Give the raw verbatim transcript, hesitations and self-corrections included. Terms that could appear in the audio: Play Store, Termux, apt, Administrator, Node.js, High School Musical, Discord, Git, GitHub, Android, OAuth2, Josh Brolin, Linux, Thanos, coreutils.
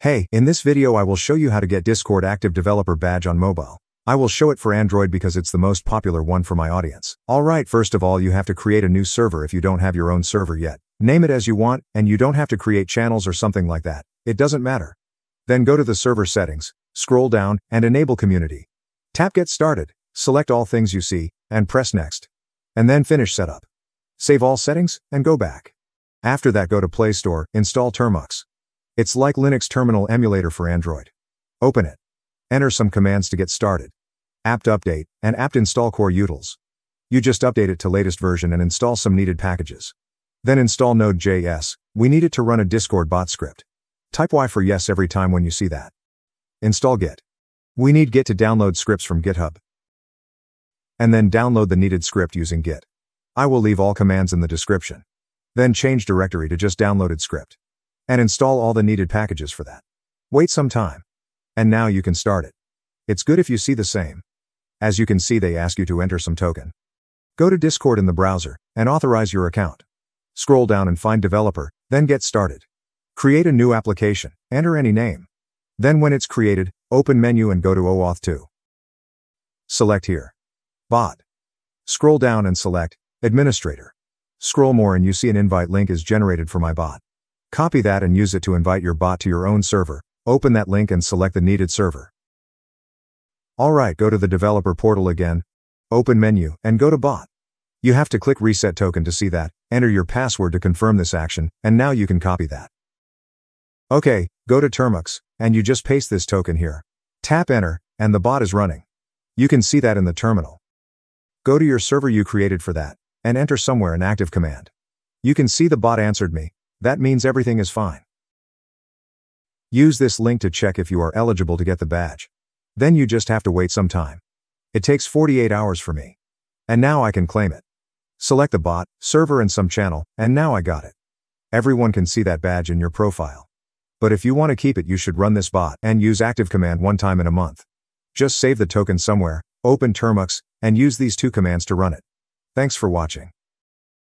Hey, in this video I will show you how to get Discord Active Developer Badge on mobile. I will show it for Android because it's the most popular one for my audience. Alright, first of all you have to create a new server if you don't have your own server yet. Name it as you want, and you don't have to create channels or something like that. It doesn't matter. Then go to the server settings, scroll down, and enable community. Tap get started, select all things you see, and press next. And then finish setup. Save all settings, and go back. After that go to Play Store, install Termux. It's like Linux terminal emulator for Android. Open it. Enter some commands to get started. Apt update, and apt install core utils. You just update it to latest version and install some needed packages. Then install Node dot J S, we need it to run a Discord bot script. Type Y for yes every time when you see that. Install Git. We need Git to download scripts from GitHub. And then download the needed script using Git. I will leave all commands in the description. Then change directory to just downloaded script. And install all the needed packages for that. Wait some time. And now you can start it. It's good if you see the same. As you can see they ask you to enter some token. Go to Discord in the browser, and authorize your account. Scroll down and find developer, then get started. Create a new application, enter any name. Then when it's created, open menu and go to O auth two. Select here. Bot. Scroll down and select Administrator. Scroll more and you see an invite link is generated for my bot. Copy that and use it to invite your bot to your own server, open that link and select the needed server. Alright, go to the developer portal again, open menu, and go to bot. You have to click reset token to see that, enter your password to confirm this action, and now you can copy that. Okay, go to Termux, and you just paste this token here. Tap enter, and the bot is running. You can see that in the terminal. Go to your server you created for that, and enter somewhere an active command. You can see the bot answered me. That means everything is fine. Use this link to check if you are eligible to get the badge. Then you just have to wait some time. It takes forty-eight hours for me. And now I can claim it. Select the bot, server and some channel, and now I got it. Everyone can see that badge in your profile. But if you want to keep it you should run this bot and use active command one time in a month. Just save the token somewhere, open Termux, and use these two commands to run it. Thanks for watching.